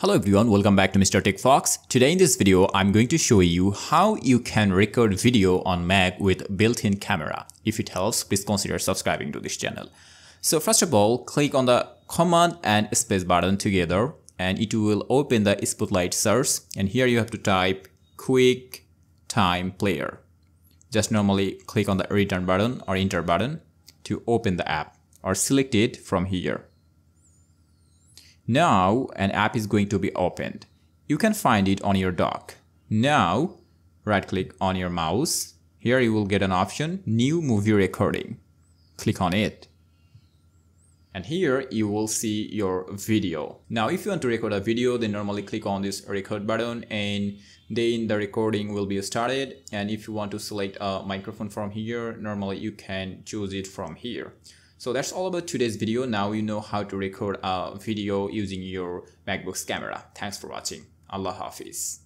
Hello everyone, welcome back to Mr. Tech Fox. Today in this video, I'm going to show you how you can record video on Mac with built-in camera. If it helps, please consider subscribing to this channel. So first of all, click on the Command and Space button together and it will open the Spotlight search, and here you have to type QuickTime Player. Just normally click on the return button or enter button to open the app or select it from here. Now an app is going to be opened. You can find it on your dock. Now right click on your mouse. Here you will get an option, new movie recording. Click on it. And here you will see your video. Now if you want to record a video, then normally click on this record button and then the recording will be started. And if you want to select a microphone from here, normally you can choose it from here. So that's all about today's video. Now you know how to record a video using your MacBook's camera. Thanks for watching. Allah Hafiz.